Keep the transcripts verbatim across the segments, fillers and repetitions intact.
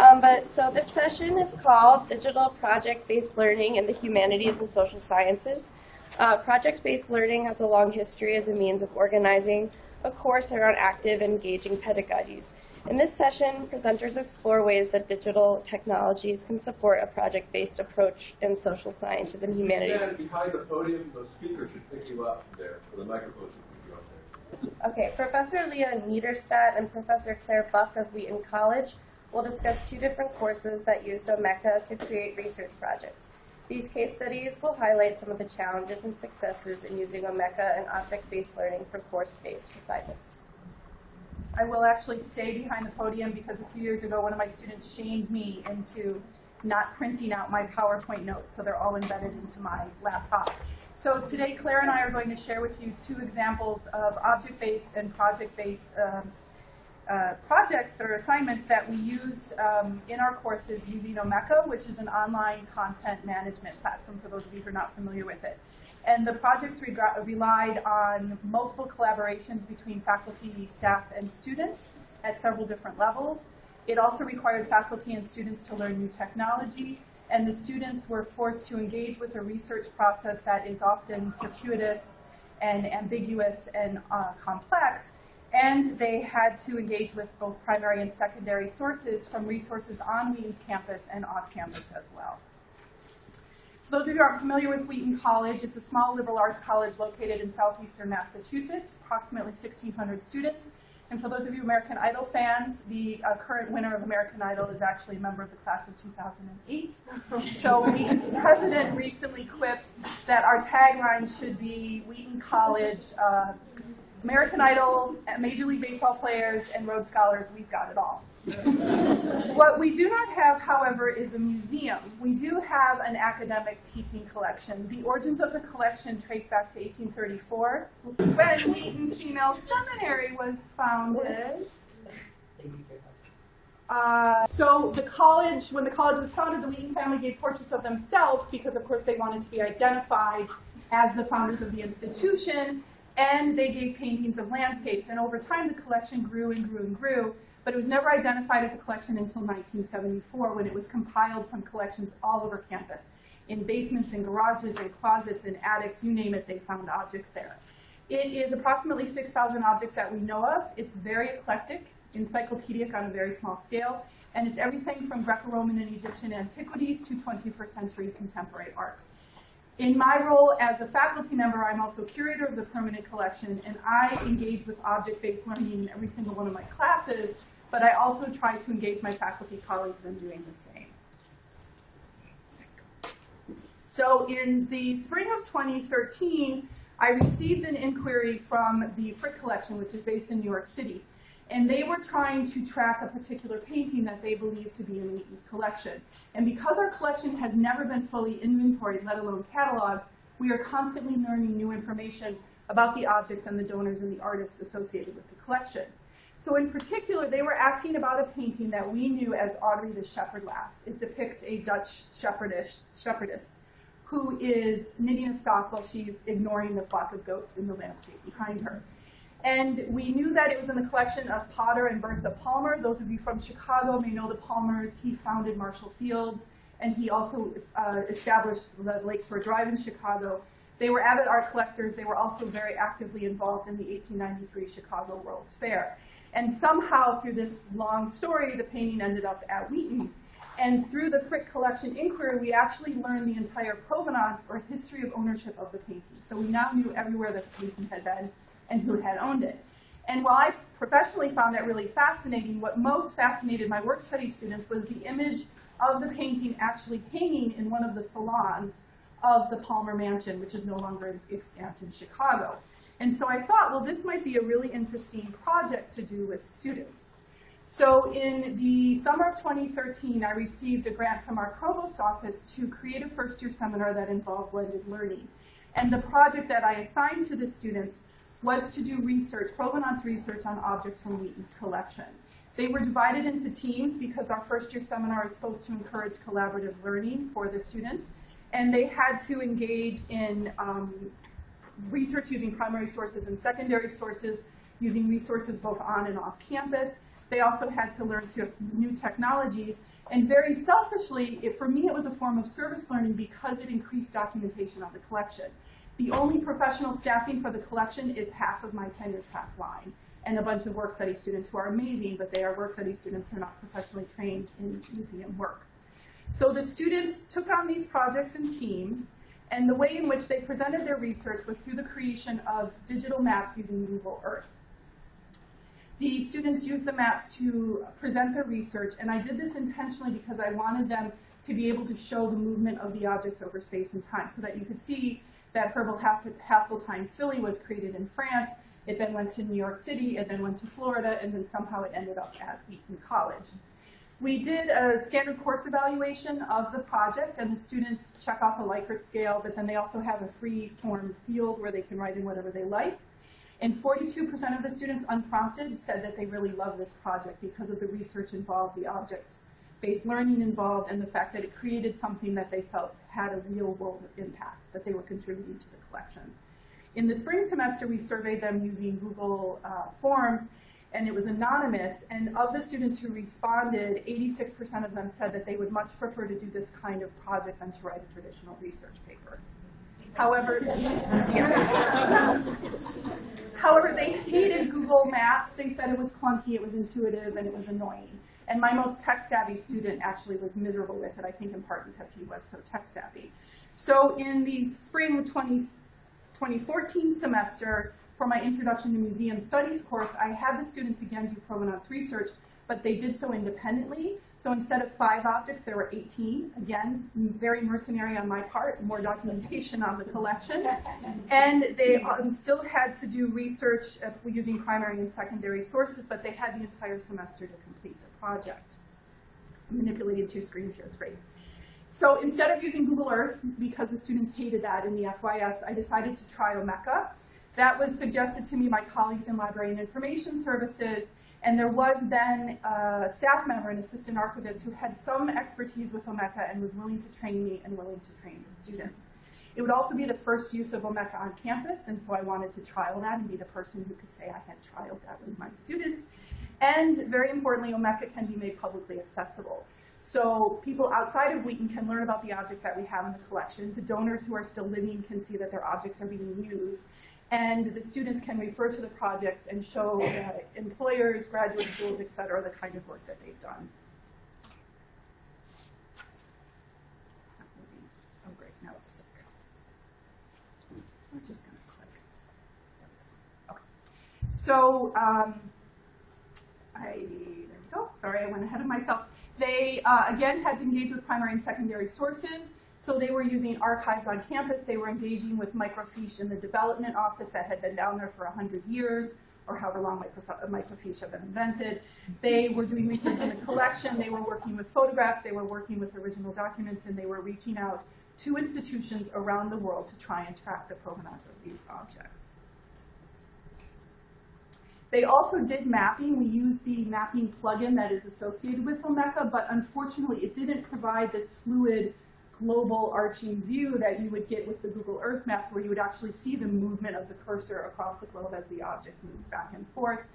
Um, but so this session is called Digital Project-Based Learning in the Humanities and Social Sciences. Uh, Project-based learning has a long history as a means of organizing a course around active, engaging pedagogies. In this session, presenters explore ways that digital technologies can support a project-based approach in social sciences and humanities. Stand behind the podium, the speaker should pick you up there, or the microphone should pick you up there. Okay, Professor Leah Niederstadt and Professor Claire Buck of Wheaton College will discuss two different courses that used Omeka to create research projects. These case studies will highlight some of the challenges and successes in using Omeka and object-based learning for course-based assignments. I will actually stay behind the podium because a few years ago one of my students shamed me into not printing out my PowerPoint notes, so they're all embedded into my laptop. So today Claire and I are going to share with you two examples of object-based and project-based um, Uh, projects or assignments that we used um, in our courses using Omeka, which is an online content management platform for those of you who are not familiar with it. And the projects re relied on multiple collaborations between faculty, staff, and students at several different levels. It also required faculty and students to learn new technology, and the students were forced to engage with a research process that is often circuitous and ambiguous and uh, complex. And they had to engage with both primary and secondary sources from resources on Wheaton's campus and off campus as well. For those of you who aren't familiar with Wheaton College, it's a small liberal arts college located in southeastern Massachusetts, approximately sixteen hundred students. And for those of you American Idol fans, the uh, current winner of American Idol is actually a member of the class of two thousand eight. So Wheaton's president recently quipped that our tagline should be Wheaton College, uh, American Idol, Major League Baseball players, and Rhodes Scholars, we've got it all. What we do not have, however, is a museum. We do have an academic teaching collection. The origins of the collection trace back to eighteen thirty-four, when Wheaton Female Seminary was founded. Uh, so the college, when the college was founded, the Wheaton family gave portraits of themselves because, of course, they wanted to be identified as the founders of the institution. And they gave paintings of landscapes. And over time, the collection grew and grew and grew. But it was never identified as a collection until nineteen seventy-four, when it was compiled from collections all over campus. In basements and garages and closets and attics, you name it, they found objects there. It is approximately six thousand objects that we know of. It's very eclectic, encyclopedic on a very small scale. And it's everything from Greco-Roman and Egyptian antiquities to twenty-first century contemporary art. In my role as a faculty member, I'm also curator of the permanent collection, and I engage with object-based learning in every single one of my classes, but I also try to engage my faculty colleagues in doing the same. So in the spring of twenty thirteen, I received an inquiry from the Frick Collection, which is based in New York City, and they were trying to track a particular painting that they believed to be in Wheaton's collection. And because our collection has never been fully inventoried, let alone cataloged, we are constantly learning new information about the objects and the donors and the artists associated with the collection. So in particular, they were asking about a painting that we knew as Audrey the Shepherd Lass. It depicts a Dutch shepherdess, shepherdess who is knitting a sock while she's ignoring the flock of goats in the landscape behind her. And we knew that it was in the collection of Potter and Bertha Palmer. Those of you from Chicago may know the Palmers. He founded Marshall Fields, and he also uh, established the Lake Shore Drive in Chicago. They were avid art collectors. They were also very actively involved in the eighteen ninety-three Chicago World's Fair. And somehow, through this long story, the painting ended up at Wheaton. And through the Frick Collection inquiry, we actually learned the entire provenance or history of ownership of the painting. So we now knew everywhere that the painting had been and who had owned it. And while I professionally found that really fascinating, what most fascinated my work study students was the image of the painting actually hanging in one of the salons of the Palmer Mansion, which is no longer extant in Chicago. And so I thought, well, this might be a really interesting project to do with students. So in the summer of twenty thirteen, I received a grant from our provost's office to create a first-year seminar that involved blended learning. And the project that I assigned to the students was to do research, provenance research on objects from Wheaton's collection. They were divided into teams because our first year seminar is supposed to encourage collaborative learning for the students. And they had to engage in um, research using primary sources and secondary sources, using resources both on and off campus. they also had to learn to new technologies. And very selfishly, it, for me, it was a form of service learning because it increased documentation on the collection. The only professional staffing for the collection is half of my tenure track line and a bunch of work study students who are amazing, but they are work study students who are not professionally trained in museum work. So the students took on these projects in teams, and the way in which they presented their research was through the creation of digital maps using Google Earth. The students used the maps to present their research, and I did this intentionally because I wanted them to be able to show the movement of the objects over space and time, so that you could see that Herbert Hasseltine's Philly was created in France, it then went to New York City, it then went to Florida, and then somehow it ended up at Wheaton College. We did a standard course evaluation of the project, and the students check off a Likert scale, but then they also have a free form field where they can write in whatever they like. And forty-two percent of the students, unprompted, said that they really love this project because of the research involved, the object-based learning involved, and the fact that it created something that they felt had a real-world impact, that they were contributing to the collection. In the spring semester, we surveyed them using Google uh, Forms, and it was anonymous, and of the students who responded, eighty-six percent of them said that they would much prefer to do this kind of project than to write a traditional research paper. However, yeah. However, they hated Google Maps. They said it was clunky, it was intuitive, and it was annoying. And my most tech-savvy student actually was miserable with it, I think in part because he was so tech-savvy. So in the spring twenty fourteen semester, for my Introduction to Museum Studies course, I had the students again do provenance research, but they did so independently. So instead of five objects, there were eighteen. Again, very mercenary on my part, more documentation on the collection. And they still had to do research using primary and secondary sources, but they had the entire semester to complete the project. I'm manipulating two screens here, it's great. So instead of using Google Earth, because the students hated that in the F Y S, I decided to try Omeka. That was suggested to me by colleagues in Library and Information Services, and there was then a staff member, an assistant archivist, who had some expertise with Omeka and was willing to train me and willing to train the students. It would also be the first use of Omeka on campus, and so I wanted to trial that and be the person who could say I had trialed that with my students. And very importantly, Omeka can be made publicly accessible. So people outside of Wheaton can learn about the objects that we have in the collection. The donors who are still living can see that their objects are being used. And the students can refer to the projects and show uh, employers, graduate schools, et cetera, the kind of work that they've done. Oh, great, now it's stuck. We're just going to click. There we go. Okay. So um, I, there we go. Sorry, I went ahead of myself. They, uh, again, had to engage with primary and secondary sources. So they were using archives on campus. They were engaging with microfiche in the development office that had been down there for one hundred years, or however long microfiche had been invented. They were doing research in the collection. They were working with photographs. They were working with original documents. And they were reaching out to institutions around the world to try and track the provenance of these objects. They also did mapping. We used the mapping plugin that is associated with Omeka, but unfortunately, it didn't provide this fluid, global arching view that you would get with the Google Earth Maps, where you would actually see the movement of the cursor across the globe as the object moved back and forth.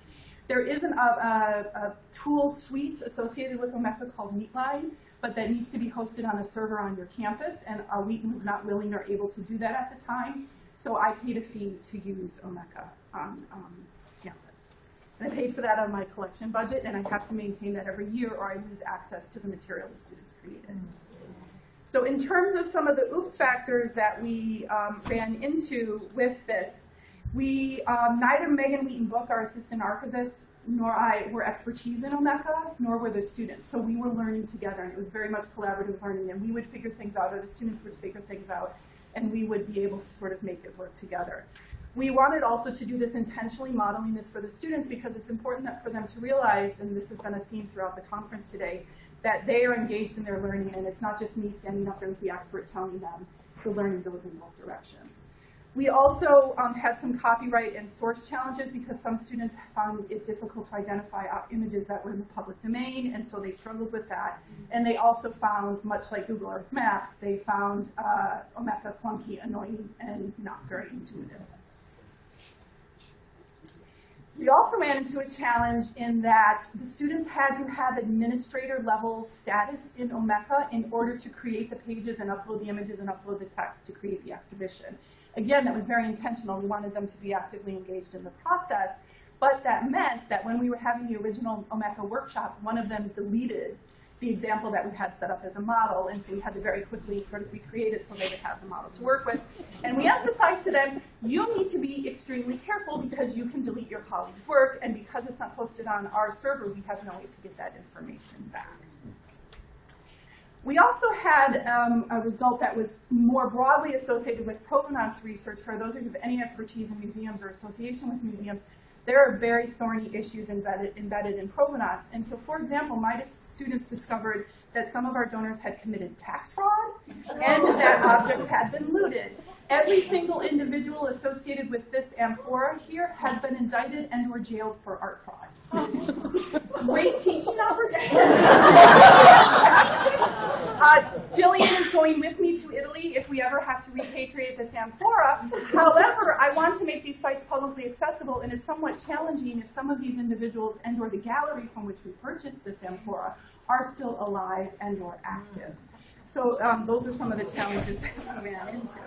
There is an, a, a, a tool suite associated with Omeka called Neatline, but that needs to be hosted on a server on your campus, and uh, Wheaton was not willing or able to do that at the time, so I paid a fee to use Omeka on um, campus. And I paid for that on my collection budget, and I have to maintain that every year, or I lose access to the material the students created. So in terms of some of the oops factors that we um, ran into with this, we, um, neither Megan Wheaton Book, our assistant archivist, nor I were expertise in Omeka, nor were the students. So we were learning together, and it was very much collaborative learning, and we would figure things out, or the students would figure things out, and we would be able to sort of make it work together. We wanted also to do this intentionally, modeling this for the students, because it's important that for them to realize, and this has been a theme throughout the conference today, that they are engaged in their learning, and it's not just me standing up there as the expert telling them. The learning goes in both directions. We also um, had some copyright and source challenges because some students found it difficult to identify images that were in the public domain, and so they struggled with that. And they also found, much like Google Earth Maps, they found uh, Omeka clunky, annoying, and not very intuitive. We also ran into a challenge in that the students had to have administrator level status in Omeka in order to create the pages and upload the images and upload the text to create the exhibition. Again, that was very intentional. We wanted them to be actively engaged in the process, but that meant that when we were having the original Omeka workshop, one of them deleted the example that we had set up as a model, and so we had to very quickly sort of recreate it so they would have the model to work with. And we emphasized to them, you need to be extremely careful because you can delete your colleagues' work, and because it's not posted on our server, we have no way to get that information back. We also had um, a result that was more broadly associated with provenance research. For those of you who have any expertise in museums or association with museums, there are very thorny issues embedded, embedded in provenance. And so, for example, my students discovered that some of our donors had committed tax fraud and that objects had been looted. Every single individual associated with this amphora here has been indicted and were jailed for art fraud. Great teaching opportunity. uh, Jillian is going with me to Italy if we ever have to repatriate this amphora. However, I want to make these sites publicly accessible, and it's somewhat challenging if some of these individuals and or the gallery from which we purchased this amphora are still alive and or active. So um, those are some of the challenges that we ran into.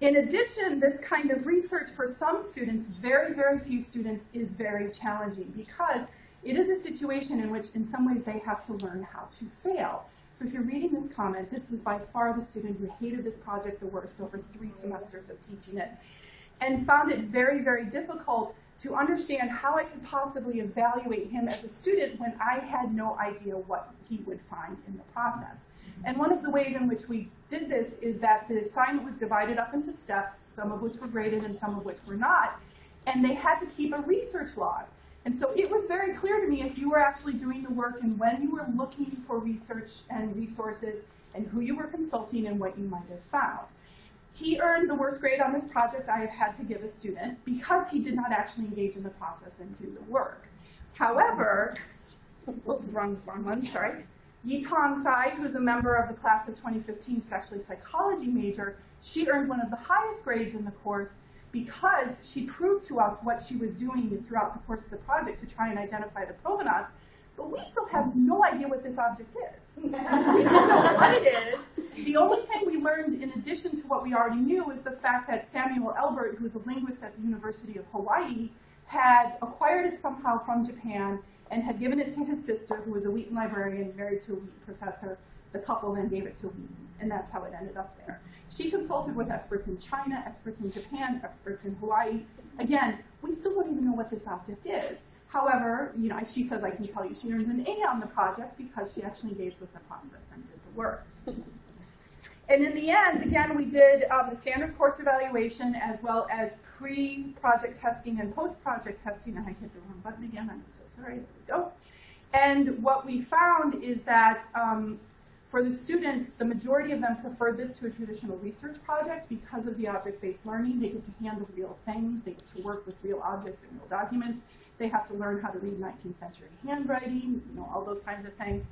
In addition, this kind of research for some students, very, very few students, is very challenging because it is a situation in which, in some ways, they have to learn how to fail. So if you're reading this comment, this was by far the student who hated this project the worst over three semesters of teaching it and found it very, very difficult to understand how I could possibly evaluate him as a student when I had no idea what he would find in the process. And one of the ways in which we did this is that the assignment was divided up into steps, some of which were graded and some of which were not, and they had to keep a research log. And so it was very clear to me if you were actually doing the work and when you were looking for research and resources and who you were consulting and what you might have found. He earned the worst grade on this project I have had to give a student because he did not actually engage in the process and do the work. However, oops, wrong, wrong one, sorry. Yi Tong Tsai, who's a member of the class of twenty fifteen, who's actually a psychology major, she earned one of the highest grades in the course because she proved to us what she was doing throughout the course of the project to try and identify the provenance, but we still have no idea what this object is. We don't know what it is. The only thing we learned in addition to what we already knew was the fact that Samuel Elbert, who's a linguist at the University of Hawaii, had acquired it somehow from Japan and had given it to his sister, who was a Wheaton librarian, married to a Wheaton professor. The couple then gave it to Wheaton, and that's how it ended up there. She consulted with experts in China, experts in Japan, experts in Hawaii. Again, we still don't even know what this object is. However, you know, she says, I can tell you she earned an A on the project because she actually engaged with the process and did the work. And in the end, again, we did um, the standard course evaluation as well as pre-project testing and post-project testing. And I hit the wrong button again. I'm so sorry. There we go. And what we found is that um, for the students, the majority of them preferred this to a traditional research project because of the object-based learning. They get to handle real things. They get to work with real objects and real documents. They have to learn how to read nineteenth century handwriting, you know, all those kinds of things.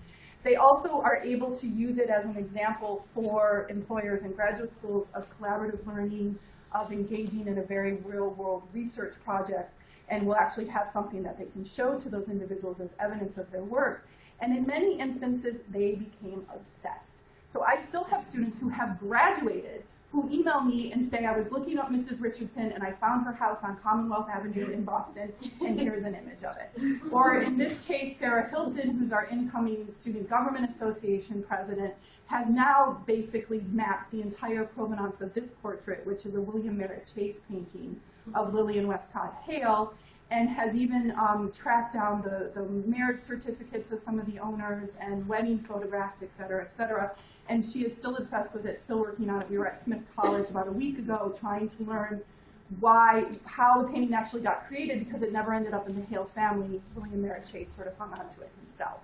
They also are able to use it as an example for employers and graduate schools of collaborative learning, of engaging in a very real-world research project, and will actually have something that they can show to those individuals as evidence of their work. And in many instances, they became obsessed. So I still have students who have graduated who email me and say, I was looking up Missus Richardson and I found her house on Commonwealth Avenue in Boston, and here's an image of it. Or in this case, Sarah Hilton, who's our incoming Student Government Association president, has now basically mapped the entire provenance of this portrait, which is a William Merritt Chase painting of Lillian Westcott Hale, and has even um, tracked down the, the marriage certificates of some of the owners and wedding photographs, et cetera, et cetera. And she is still obsessed with it, still working on it. We were at Smith College about a week ago trying to learn why, how the painting actually got created because it never ended up in the Hale family. William Merritt Chase sort of hung on to it himself.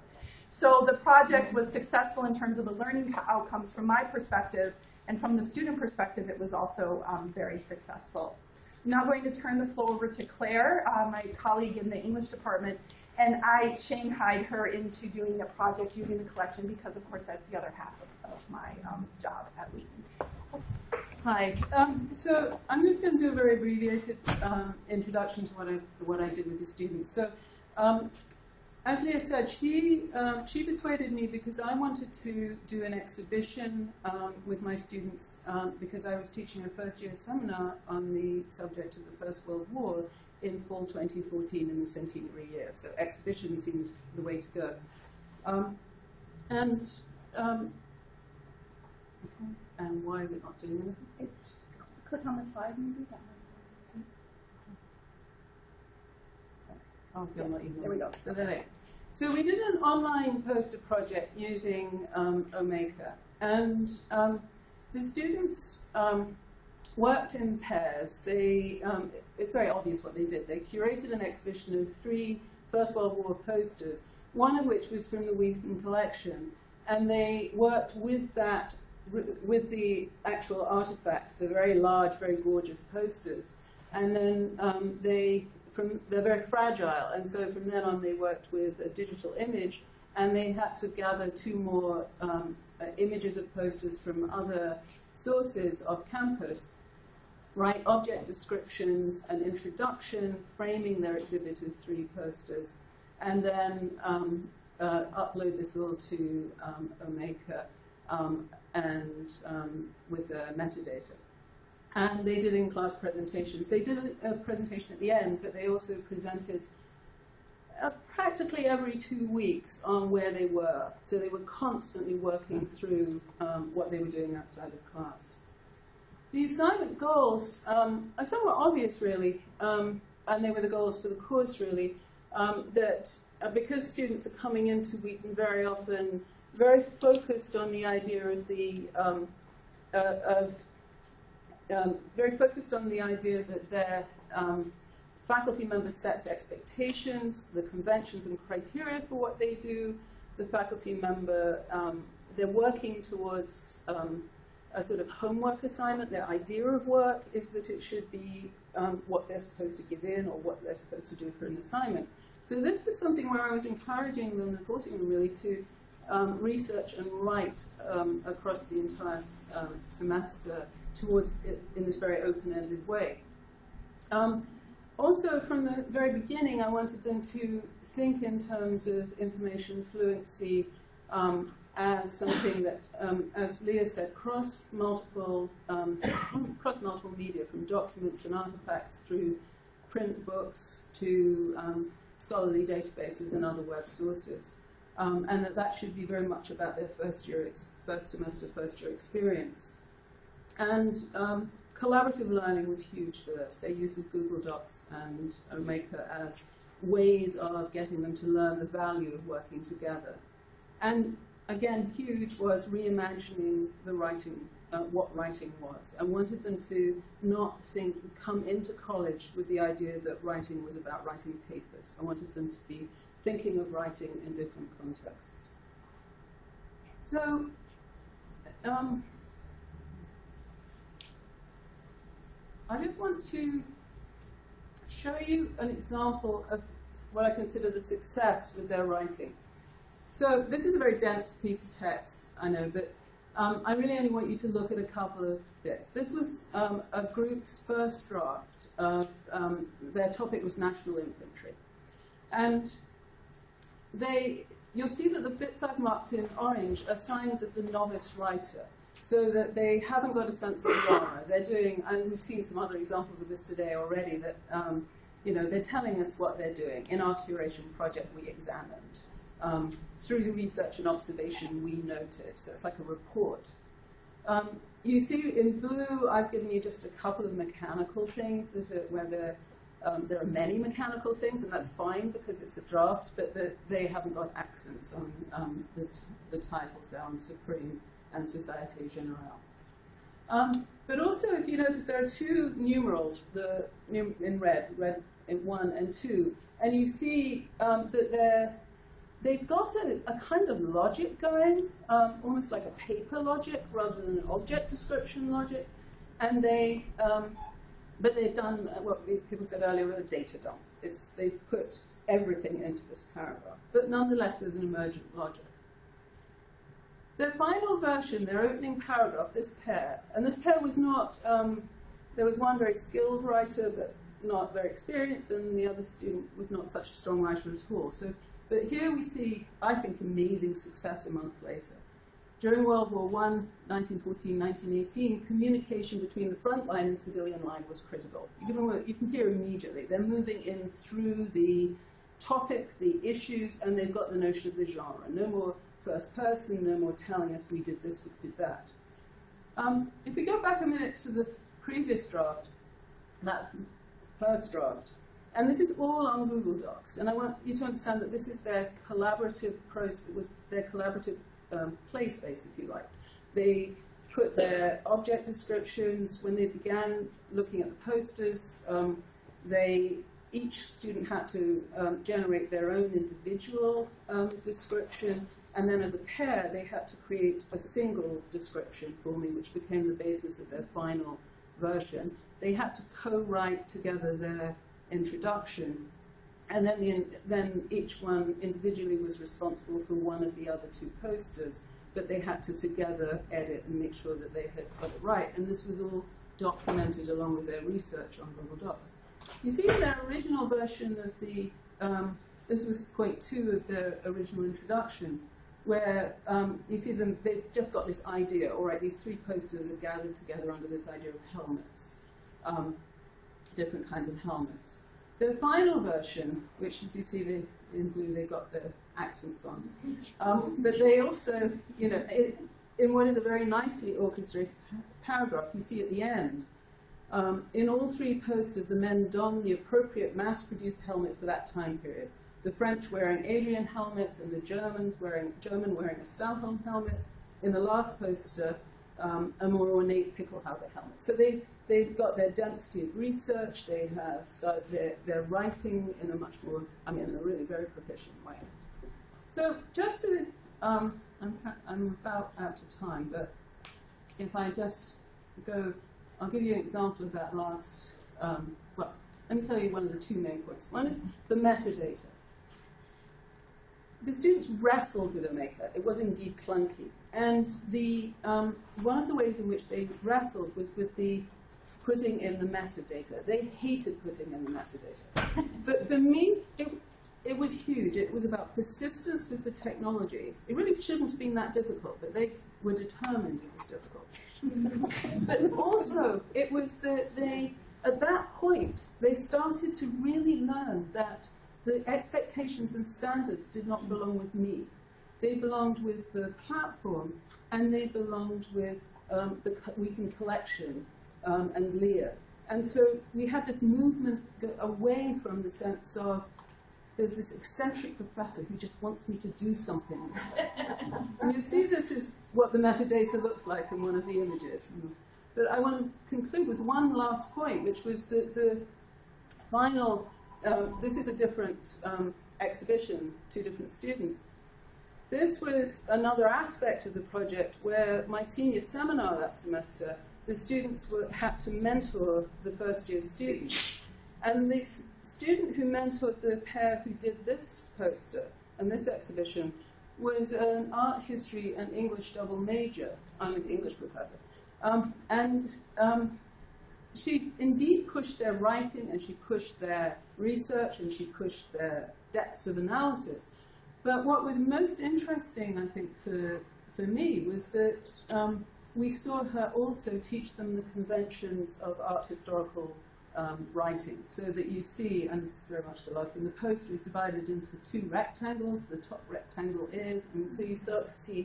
So the project was successful in terms of the learning outcomes from my perspective, and from the student perspective, it was also um, very successful. I'm now going to turn the floor over to Claire, uh, my colleague in the English department, and I shanghaied her into doing a project using the collection because, of course, that's the other half of, of my um, job at Wheaton. Hi. Um, so I'm just going to do a very abbreviated um, introduction to what I what I did with the students. So, um, as Leah said, she um, she persuaded me because I wanted to do an exhibition um, with my students um, because I was teaching a first-year seminar on the subject of the First World War in fall twenty fourteen in the centenary year. So exhibition seemed the way to go, um, and. Um, okay. And why is it not doing anything? It, click on the slide and do that. Oh, so yeah, there we go. So, there so we did an online poster project using um, Omeka. And um, the students um, worked in pairs. They, um, it's very obvious what they did. They curated an exhibition of three First World War posters, one of which was from the Wheaton Collection. And they worked with that with the actual artifact, the very large, very gorgeous posters. And then um, they, from, they're very fragile, and so from then on they worked with a digital image, and they had to gather two more um, uh, images of posters from other sources off campus, write object descriptions, an introduction, framing their exhibit of three posters, and then um, uh, upload this all to um, Omeka. Um, and um, with uh, metadata. And they did in-class presentations. They did a, a presentation at the end, but they also presented uh, practically every two weeks on where they were. So they were constantly working through um, what they were doing outside of class. The assignment goals um, are somewhat obvious, really, um, and they were the goals for the course, really, um, that uh, because students are coming into Wheaton very often very focused on the idea of the um, uh, of um, very focused on the idea that their um, faculty member sets expectations, the conventions and criteria for what they do. The faculty member um, they're working towards um, a sort of homework assignment. Their idea of work is that it should be um, what they're supposed to give in or what they're supposed to do for an assignment. So this was something where I was encouraging them and forcing them really to. Um, research and write um, across the entire um, semester towards it in this very open-ended way. Um, also, from the very beginning, I wanted them to think in terms of information fluency um, as something that, um, as Leah said, crossed multiple um, crossed multiple media, from documents and artifacts through print books to um, scholarly databases and other web sources. Um, and that that should be very much about their first year, ex first semester, first year experience. And um, collaborative learning was huge for this. Their use of Google Docs and Omeka as ways of getting them to learn the value of working together. And again, huge was reimagining the writing, uh, what writing was. I wanted them to not think, come into college with the idea that writing was about writing papers. I wanted them to be thinking of writing in different contexts. So, um, I just want to show you an example of what I consider the success with their writing. So, this is a very dense piece of text, I know, but um, I really only want you to look at a couple of bits. This was um, a group's first draft of, um, their topic was National Infantry. And They, you'll see that the bits I've marked in orange are signs of the novice writer, so that they haven't got a sense of genre. They're doing, and we've seen some other examples of this today already, that um, you know, they're telling us what they're doing. In our curation project, we examined. Um, through the research and observation, we noted. So it's like a report. Um, you see in blue, I've given you just a couple of mechanical things that are, where they're Um, there are many mechanical things, and that's fine because it's a draft, but the, they haven't got accents on um, the, t the titles there on Supreme and Société Générale. Um, but also, if you notice, there are two numerals the, in red, red in one and two, and you see um, that they're, they've got a, a kind of logic going, um, almost like a paper logic rather than an object description logic, and they... Um, But they've done what people said earlier with a data dump. It's they've put everything into this paragraph. But nonetheless, there's an emergent logic. Their final version, their opening paragraph, this pair, and this pair was not, um, there was one very skilled writer but not very experienced, and the other student was not such a strong writer at all. So, but here we see, I think, amazing success a month later. During World War One, nineteen fourteen, nineteen eighteen, communication between the front line and civilian line was critical. You can, you can hear immediately, they're moving in through the topic, the issues, and they've got the notion of the genre. No more first person, no more telling us we did this, we did that. Um, if we go back a minute to the previous draft, that first draft, and this is all on Google Docs, and I want you to understand that this is their collaborative process, it was their collaborative Um, play space, if you like. They put their object descriptions. When they began looking at the posters, um, they each student had to um, generate their own individual um, description, and then as a pair they had to create a single description for me, which became the basis of their final version. They had to co-write together their introduction, and then, the, then each one individually was responsible for one of the other two posters, but they had to together edit and make sure that they had got it right. And this was all documented along with their research on Google Docs. You see in their original version of the, um, this was point two of their original introduction, where um, you see them, they've just got this idea, all right, these three posters are gathered together under this idea of helmets, um, different kinds of helmets. The final version, which as you see the, in blue, they've got the accents on, um, but they also, you know, it, in what is a very nicely orchestrated paragraph, you see at the end, um, in all three posters, the men don the appropriate mass-produced helmet for that time period. The French wearing Adrian helmets and the Germans wearing German wearing a Stahlhelm helmet. In the last poster, Um, a more ornate Pickelhaube helmet. So they, they've got their density of research, they have started their, their writing in a much more, I mean, in a really very proficient way. So just to, um, I'm, I'm about out of time, but if I just go, I'll give you an example of that last, um, well, let me tell you one of the two main points. One is the metadata. The students wrestled with Omeka. It was indeed clunky. And the, um, one of the ways in which they wrestled was with the putting in the metadata. They hated putting in the metadata. But for me, it, it was huge. It was about persistence with the technology. It really shouldn't have been that difficult, but they were determined it was difficult. But also, it was that they, at that point, they started to really learn that the expectations and standards did not belong with me. They belonged with the platform, and they belonged with um, the Wheaton Collection um, and Leah. And so we had this movement away from the sense of, there's this eccentric professor who just wants me to do something. And you see this is what the metadata looks like in one of the images. But I want to conclude with one last point, which was the, the final Um, this is a different um, exhibition, two different students. This was another aspect of the project where my senior seminar that semester, the students were, had to mentor the first year students. And the student who mentored the pair who did this poster and this exhibition was an art history and English double major. I'm an English professor. Um, and um, She indeed pushed their writing, and she pushed their research, and she pushed their depths of analysis. But what was most interesting, I think, for, for me, was that um, we saw her also teach them the conventions of art historical um, writing. So that you see, and this is very much the last thing, the poster is divided into two rectangles. The top rectangle is, and so you start to see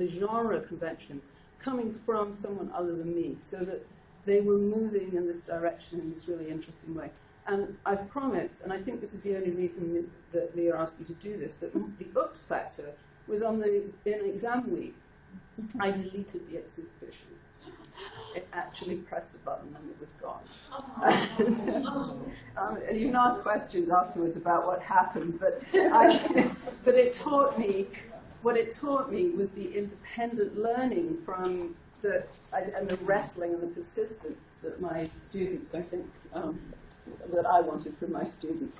the genre conventions coming from someone other than me. So that they were moving in this direction in this really interesting way. And I've promised, and I think this is the only reason that Leah asked me to do this, that the oops factor was on the in exam week. I deleted the exhibition. It actually pressed a button and it was gone. And, um, and you can ask questions afterwards about what happened, but I, but it taught me, what it taught me was the independent learning from The, and the wrestling and the persistence that my students, I think, um, that I wanted from my students.